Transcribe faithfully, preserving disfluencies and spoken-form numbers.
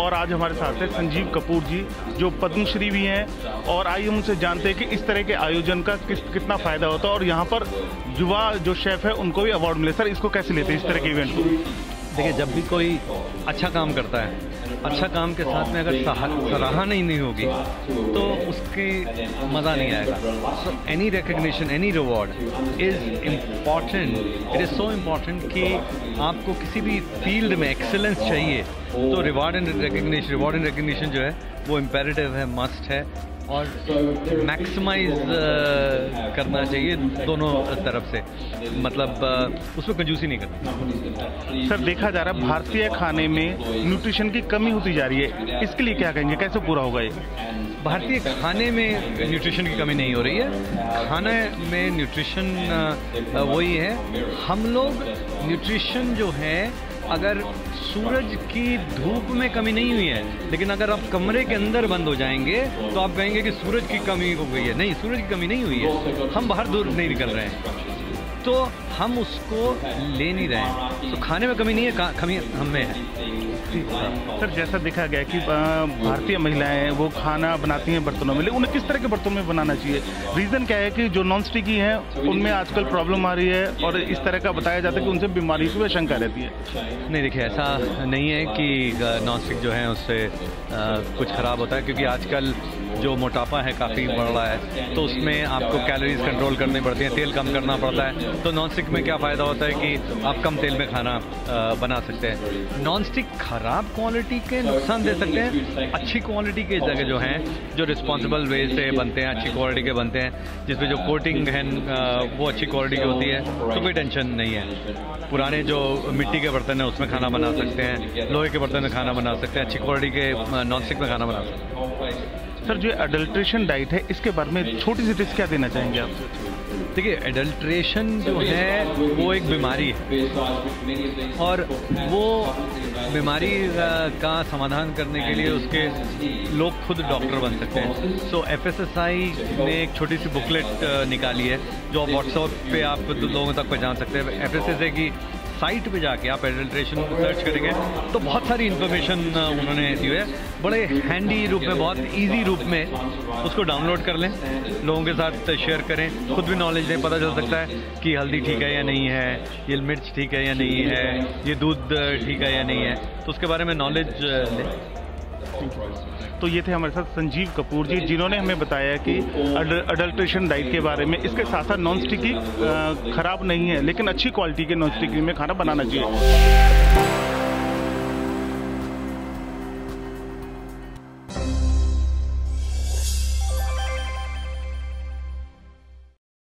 और आज हमारे साथ हैं संजीव कपूर जी, जो पद्मश्री भी हैं। और आइए उनसे जानते हैं कि इस तरह के आयोजन का किस कितना फायदा होता है और यहाँ पर युवा जो शेफ है उनको भी अवार्ड मिले। सर, इसको कैसे लेते हैं इस तरह के इवेंट को? देखिए, जब भी कोई अच्छा काम करता है, अच्छा काम के साथ में अगर सराहना ही नहीं होगी तो उसकी मज़ा नहीं आएगा। So any recognition, any reward is important. It is so important कि आपको किसी भी फील्ड में एक्सेलेंस चाहिए तो reward and recognition, reward and recognition जो है वो इम्पेरेटिव है, मस्ट है और मैक्सिमाइज करना चाहिए दोनों तरफ से। मतलब उसमें कंजूसी नहीं करनी। सर, देखा जा रहा है भारतीय खाने में न्यूट्रिशन की कमी होती जा रही है, इसके लिए क्या कहेंगे, कैसे पूरा होगा ये? भारतीय खाने में न्यूट्रिशन की कमी नहीं हो रही है, खाने में न्यूट्रिशन वही है। हम लोग न्यूट्रिशन जो है, अगर सूरज की धूप में कमी नहीं हुई है, लेकिन अगर आप कमरे के अंदर बंद हो जाएंगे तो आप कहेंगे कि सूरज की कमी हो गई है। नहीं, सूरज की कमी नहीं हुई है, हम बाहर दूर नहीं निकल रहे हैं तो हम उसको ले नहीं रहे हैं। तो खाने में कमी नहीं है, कमी हमें है। सर, जैसा देखा गया कि भारतीय महिलाएं वो खाना बनाती हैं बर्तनों में, लेकिन उन्हें किस तरह के बर्तनों में बनाना चाहिए? रीज़न क्या है कि जो नॉन स्टिकी हैं उनमें आजकल प्रॉब्लम आ रही है और इस तरह का बताया जाता है कि उनसे बीमारी की शंका रहती है। नहीं, देखिए, ऐसा नहीं है कि नॉन स्टिक जो है उससे कुछ ख़राब होता है, क्योंकि आजकल जो मोटापा है काफ़ी बढ़ रहा है तो उसमें आपको कैलोरीज कंट्रोल करनी पड़ती हैं, तेल कम करना पड़ता है। तो नॉन स्टिक में क्या फ़ायदा होता है कि आप कम तेल में खाना बना सकते हैं। नॉन स्टिक ख़राब क्वालिटी के नुकसान दे सकते हैं, अच्छी क्वालिटी के जगह जो हैं, जो रिस्पॉन्सिबल वे से बनते हैं, अच्छी क्वालिटी के बनते हैं, जिसमें जो कोटिंग है वो अच्छी क्वालिटी की होती है तो कोई टेंशन नहीं है। पुराने जो मिट्टी के बर्तन हैं उसमें खाना बना सकते हैं, लोहे के बर्तन में खाना बना सकते हैं, अच्छी क्वालिटी के नॉन स्टिक में खाना बना सकते हैं। सर, जो एडल्ट्रेशन डाइट है इसके बारे में छोटी सी टिप्स क्या देना चाहेंगे आप? देखिए, एडल्ट्रेशन जो है वो एक बीमारी है और वो बीमारी का समाधान करने के लिए उसके लोग खुद डॉक्टर बन सकते हैं। So F S S I ने एक छोटी सी बुकलेट निकाली है जो व्हाट्सएप पे आप लोगों तक पहुँचा सकते हैं। एफ एस एस आई की साइट पे जाके आप एडल्ट्रेशन सर्च करेंगे तो बहुत सारी इन्फॉर्मेशन उन्होंने दी है, बड़े हैंडी रूप में, बहुत इजी रूप में। उसको डाउनलोड कर लें, लोगों के साथ शेयर करें, खुद भी नॉलेज दें। पता चल सकता है कि हल्दी ठीक है या नहीं है, ये मिर्च ठीक है या नहीं है, ये दूध ठीक है या नहीं है, तो उसके बारे में नॉलेज लें। तो ये थे हमारे साथ संजीव कपूर जी, जिन्होंने हमें बताया कि अडल्ट्रेशन डाइट के बारे में। इसके साथ साथ नॉन स्टिकी ख़राब नहीं है, लेकिन अच्छी क्वालिटी के नॉन स्टिकी में खाना बनाना चाहिए।